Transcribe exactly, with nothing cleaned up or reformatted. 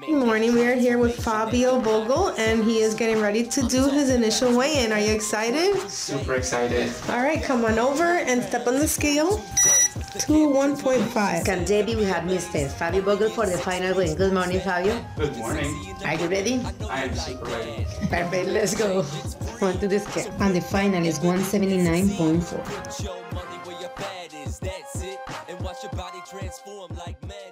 Good morning, we are here with Fabio Vogel, and he is getting ready to do his initial weigh-in. Are you excited? Super excited. All right, come on over and step on the scale to one point five. Can debut we have Mister Fabio Vogel for the final win. Good morning, Fabio. Good morning. Are you ready? I am super ready. Perfect, let's go. On to the scale. And the final is one seventy-nine point four. That's it, and watch your body transform like men.